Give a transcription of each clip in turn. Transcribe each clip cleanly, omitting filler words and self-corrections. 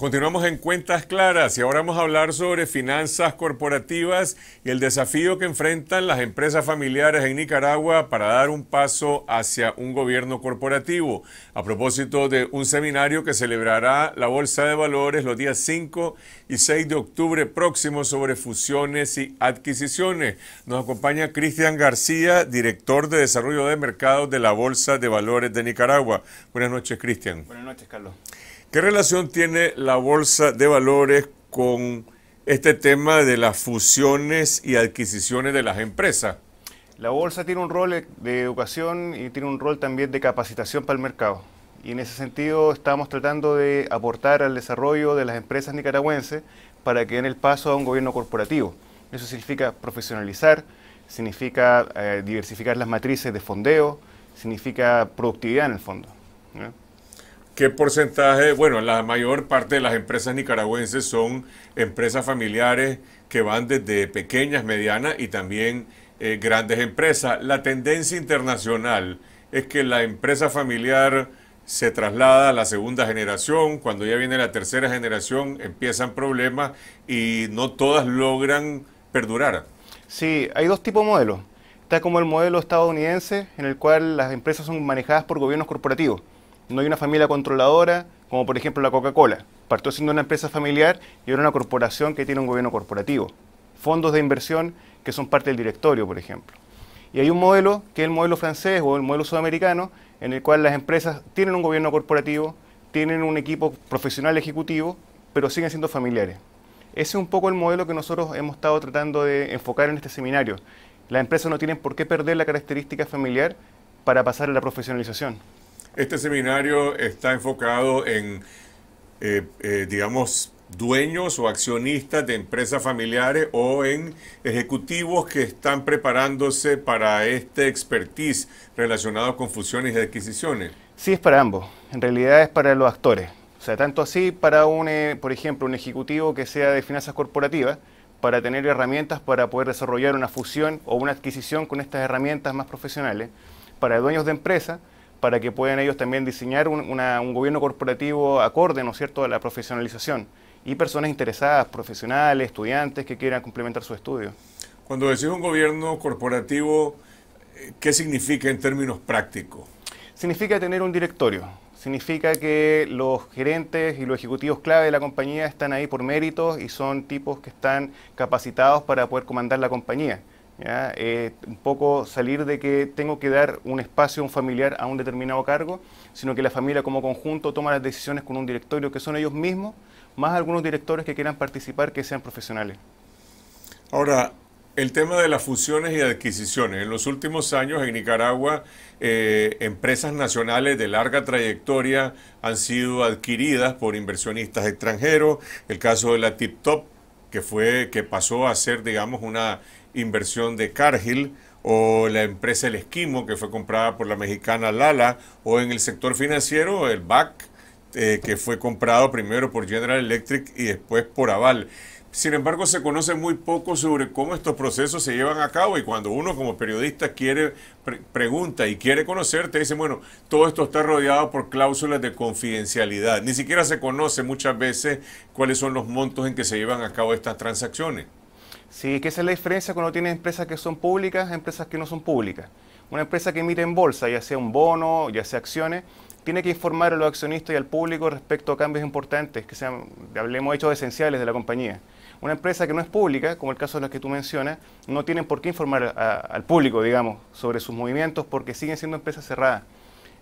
Continuamos en Cuentas Claras y ahora vamos a hablar sobre finanzas corporativas y el desafío que enfrentan las empresas familiares en Nicaragua para dar un paso hacia un gobierno corporativo, a propósito de un seminario que celebrará la Bolsa de Valores los días 5 y 6 de octubre próximos sobre fusiones y adquisiciones. Nos acompaña Christian García, director de Desarrollo de Mercados de la Bolsa de Valores de Nicaragua. Buenas noches, Christian. Buenas noches, Carlos. ¿Qué relación tiene la Bolsa de Valores con este tema de las fusiones y adquisiciones de las empresas? La Bolsa tiene un rol de educación y tiene un rol también de capacitación para el mercado. Y en ese sentido estamos tratando de aportar al desarrollo de las empresas nicaragüenses para que den el paso a un gobierno corporativo. Eso significa profesionalizar, significa diversificar las matrices de fondeo, significa productividad en el fondo, ¿no? ¿Qué porcentaje? Bueno, la mayor parte de las empresas nicaragüenses son empresas familiares que van desde pequeñas, medianas y también grandes empresas. La tendencia internacional es que la empresa familiar se traslada a la segunda generación. Cuando ya viene la tercera generación empiezan problemas y no todas logran perdurar. Sí, hay dos tipos de modelos. Está como el modelo estadounidense, en el cual las empresas son manejadas por gobiernos corporativos. No hay una familia controladora, como por ejemplo la Coca-Cola. Partió siendo una empresa familiar y ahora una corporación que tiene un gobierno corporativo. Fondos de inversión que son parte del directorio, por ejemplo. Y hay un modelo, que es el modelo francés o el modelo sudamericano, en el cual las empresas tienen un gobierno corporativo, tienen un equipo profesional ejecutivo, pero siguen siendo familiares. Ese es un poco el modelo que nosotros hemos estado tratando de enfocar en este seminario. Las empresas no tienen por qué perder la característica familiar para pasar a la profesionalización. Este seminario está enfocado en, digamos, dueños o accionistas de empresas familiares o en ejecutivos que están preparándose para este expertise relacionado con fusiones y adquisiciones. Sí, es para ambos. En realidad es para los actores. O sea, tanto así para un, por ejemplo, un ejecutivo que sea de finanzas corporativas, para tener herramientas para poder desarrollar una fusión o una adquisición con estas herramientas más profesionales, para dueños de empresas, para que puedan ellos también diseñar un gobierno corporativo acorde, ¿no es cierto?, a la profesionalización. Y personas interesadas, profesionales, estudiantes que quieran complementar su estudio. Cuando decís un gobierno corporativo, ¿qué significa en términos prácticos? Significa tener un directorio. Significa que los gerentes y los ejecutivos clave de la compañía están ahí por méritos y son tipos que están capacitados para poder comandar la compañía. ¿Ya? Un poco salir de que tengo que dar un espacio, un familiar a un determinado cargo, sino que la familia como conjunto toma las decisiones con un directorio que son ellos mismos, más algunos directores que quieran participar que sean profesionales. Ahora, el tema de las fusiones y adquisiciones. En los últimos años en Nicaragua, empresas nacionales de larga trayectoria han sido adquiridas por inversionistas extranjeros. El caso de la Tip Top, que pasó a ser, digamos, una inversión de Cargill, o la empresa El Esquimo, que fue comprada por la mexicana Lala, o en el sector financiero, el BAC, que fue comprado primero por General Electric y después por Aval. Sin embargo, se conoce muy poco sobre cómo estos procesos se llevan a cabo, y cuando uno como periodista quiere pregunta y quiere conocer, te dicen, bueno, todo esto está rodeado por cláusulas de confidencialidad. Ni siquiera se conoce muchas veces cuáles son los montos en que se llevan a cabo estas transacciones. Sí, que esa es la diferencia cuando tienes empresas que son públicas, empresas que no son públicas. Una empresa que emite en bolsa, ya sea un bono, ya sea acciones, tiene que informar a los accionistas y al público respecto a cambios importantes, que sean, hablemos, hechos esenciales de la compañía. Una empresa que no es pública, como el caso de las que tú mencionas, no tienen por qué informar al público, digamos, sobre sus movimientos, porque siguen siendo empresas cerradas.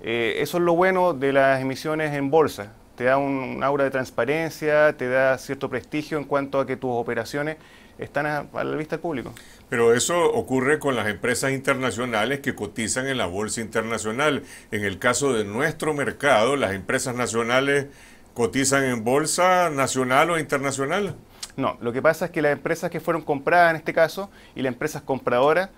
Eso es lo bueno de las emisiones en bolsa. Te da un aura de transparencia, te da cierto prestigio en cuanto a que tus operaciones están a la vista del público. Pero eso ocurre con las empresas internacionales que cotizan en la bolsa internacional. En el caso de nuestro mercado, ¿las empresas nacionales cotizan en bolsa nacional o internacional? No, lo que pasa es que las empresas que fueron compradas en este caso y las empresas compradoras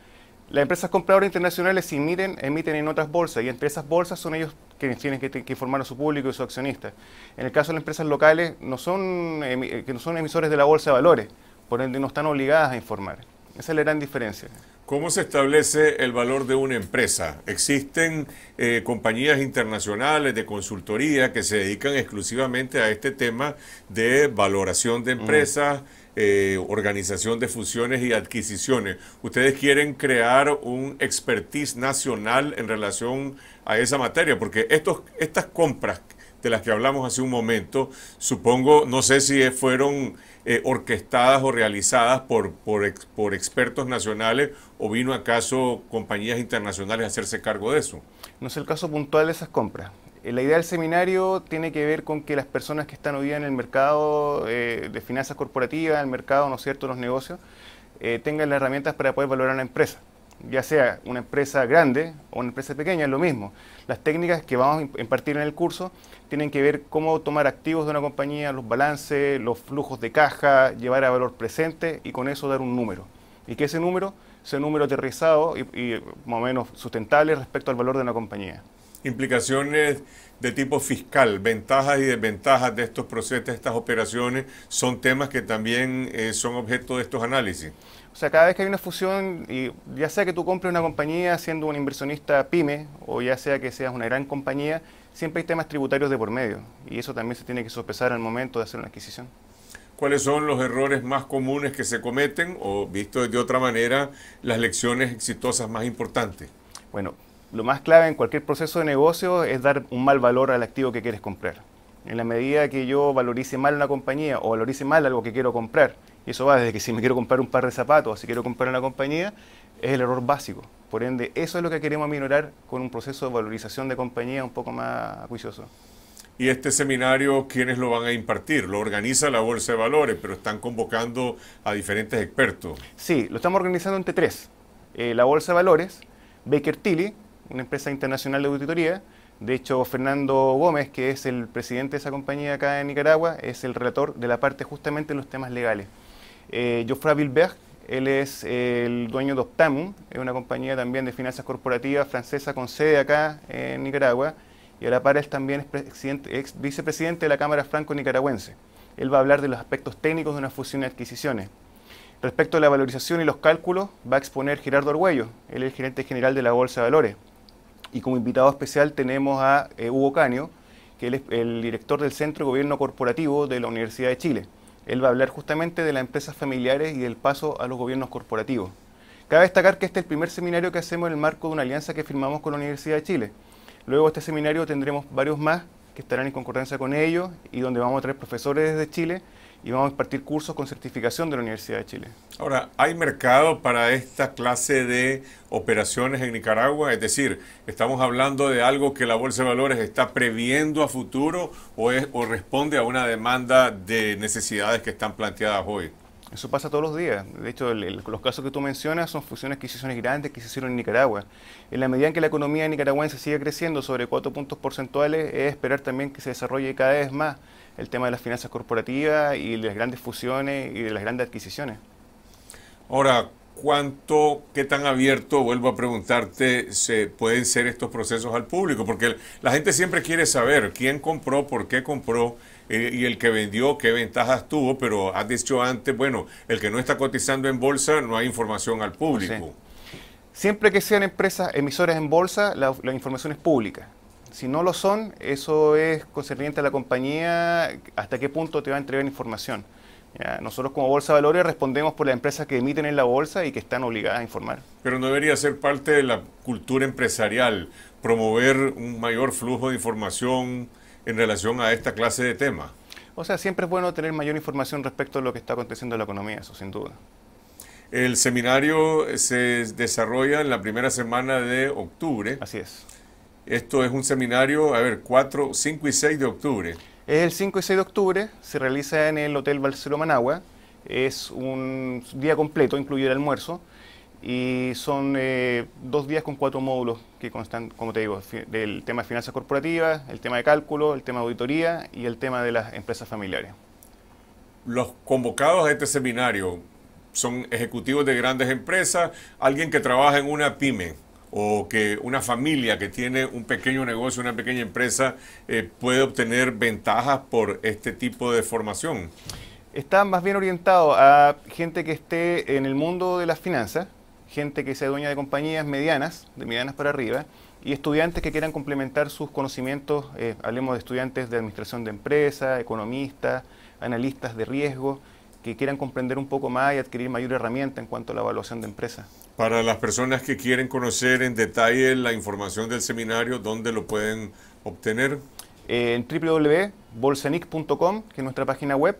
internacionales emiten en otras bolsas, y entre esas bolsas son ellos que tienen que informar a su público y a sus accionistas. En el caso de las empresas locales, no son emisores de la bolsa de valores, por ende no están obligadas a informar. Esa es la gran diferencia. ¿Cómo se establece el valor de una empresa? ¿Existen compañías internacionales de consultoría que se dedican exclusivamente a este tema de valoración de empresas, organización de fusiones y adquisiciones? ¿Ustedes quieren crear un expertise nacional en relación a esa materia? Porque estas compras de las que hablamos hace un momento, supongo, no sé si fueron orquestadas o realizadas por expertos nacionales, o vino acaso compañías internacionales a hacerse cargo de eso. No es el caso puntual de esas compras. La idea del seminario tiene que ver con que las personas que están hoy día en el mercado de finanzas corporativas, el mercado, ¿no es cierto?, los negocios, tengan las herramientas para poder valorar una empresa. Ya sea una empresa grande o una empresa pequeña, es lo mismo. Las técnicas que vamos a impartir en el curso tienen que ver cómo tomar activos de una compañía, los balances, los flujos de caja, llevar a valor presente y con eso dar un número. Y que ese número sea un número aterrizado y más o menos sustentable respecto al valor de una compañía. Implicaciones de tipo fiscal, ventajas y desventajas de estos procesos, de estas operaciones, son temas que también son objeto de estos análisis. O sea, cada vez que hay una fusión, y ya sea que tú compres una compañía siendo un inversionista pyme, o ya sea que seas una gran compañía, siempre hay temas tributarios de por medio, y eso también se tiene que sopesar al momento de hacer una adquisición. ¿Cuáles son los errores más comunes que se cometen, o visto de otra manera, las lecciones exitosas más importantes? Bueno, lo más clave en cualquier proceso de negocio es dar un mal valor al activo que quieres comprar. En la medida que yo valorice mal una compañía o valorice mal algo que quiero comprar, y eso va desde que si me quiero comprar un par de zapatos o si quiero comprar una compañía, es el error básico. Por ende, eso es lo que queremos aminorar con un proceso de valorización de compañía un poco más juicioso. Y este seminario, ¿quiénes lo van a impartir? Lo organiza la Bolsa de Valores, pero están convocando a diferentes expertos. Sí, lo estamos organizando entre tres. La Bolsa de Valores, Baker Tilly, una empresa internacional de auditoría. De hecho, Fernando Gómez, que es el presidente de esa compañía acá en Nicaragua, es el relator de la parte justamente en los temas legales. Geoffrey Bilberg, él es el dueño de Optamum, es una compañía también de finanzas corporativas francesa con sede acá en Nicaragua, y a la par él también es ex vicepresidente de la Cámara Franco-Nicaragüense. Él va a hablar de los aspectos técnicos de una fusión y adquisiciones. Respecto a la valorización y los cálculos, va a exponer Gerardo Arguello, él es el gerente general de la Bolsa de Valores. Y como invitado especial tenemos a Hugo Caño, que él es el director del Centro de Gobierno Corporativo de la Universidad de Chile. Él va a hablar justamente de las empresas familiares y del paso a los gobiernos corporativos. Cabe destacar que este es el primer seminario que hacemos en el marco de una alianza que firmamos con la Universidad de Chile. Luego este seminario tendremos varios más que estarán en concordancia con ellos y donde vamos a traer profesores desde Chile y vamos a impartir cursos con certificación de la Universidad de Chile. Ahora, ¿hay mercado para esta clase de operaciones en Nicaragua? Es decir, ¿estamos hablando de algo que la Bolsa de Valores está previendo a futuro o responde a una demanda de necesidades que están planteadas hoy? Eso pasa todos los días. De hecho, los casos que tú mencionas son fusiones, adquisiciones grandes que se hicieron en Nicaragua. En la medida en que la economía nicaragüense sigue creciendo sobre 4 puntos porcentuales, es esperar también que se desarrolle cada vez más el tema de las finanzas corporativas y de las grandes fusiones y de las grandes adquisiciones. Ahora, ¿qué tan abierto, vuelvo a preguntarte, pueden ser estos procesos al público? Porque la gente siempre quiere saber quién compró, por qué compró, y el que vendió, qué ventajas tuvo, pero has dicho antes, bueno, el que no está cotizando en bolsa no hay información al público. Sí. Siempre que sean empresas emisoras en bolsa, la información es pública. Si no lo son, eso es concerniente a la compañía, hasta qué punto te va a entregar información. Ya, nosotros como Bolsa de Valores respondemos por las empresas que emiten en la bolsa y que están obligadas a informar. Pero no debería ser parte de la cultura empresarial promover un mayor flujo de información en relación a esta clase de temas. O sea, siempre es bueno tener mayor información respecto a lo que está aconteciendo en la economía, eso sin duda. El seminario se desarrolla en la primera semana de octubre. Así es. Esto es un seminario, a ver, 4, 5 y 6 de octubre. Es el 5 y 6 de octubre, se realiza en el Hotel Barceló, Managua. Es un día completo, incluye el almuerzo. Y son 2 días con 4 módulos que constan, como te digo, del tema de finanzas corporativas, el tema de cálculo, el tema de auditoría y el tema de las empresas familiares. Los convocados a este seminario son ejecutivos de grandes empresas, alguien que trabaja en una pyme, o que una familia que tiene un pequeño negocio, una pequeña empresa, puede obtener ventajas por este tipo de formación. Está más bien orientado a gente que esté en el mundo de las finanzas, gente que sea dueña de compañías medianas, de medianas para arriba, y estudiantes que quieran complementar sus conocimientos, hablemos de estudiantes de administración de empresa, economistas, analistas de riesgo, que quieran comprender un poco más y adquirir mayor herramienta en cuanto a la evaluación de empresas. Para las personas que quieren conocer en detalle la información del seminario, ¿dónde lo pueden obtener? En www.bolsanic.com, que es nuestra página web,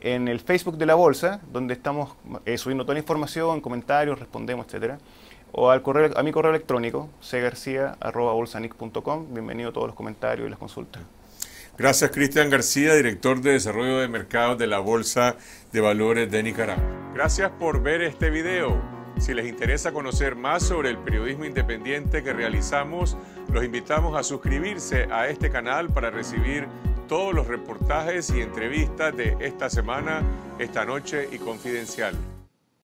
en el Facebook de la Bolsa, donde estamos subiendo toda la información, comentarios, respondemos, etcétera, o al correo, a mi correo electrónico, cgarcia@bolsanic.com. Bienvenido a todos los comentarios y las consultas. Gracias, Christian García, director de Desarrollo de Mercados de la Bolsa de Valores de Nicaragua. Gracias por ver este video. Si les interesa conocer más sobre el periodismo independiente que realizamos, los invitamos a suscribirse a este canal para recibir todos los reportajes y entrevistas de esta semana, esta noche y Confidencial.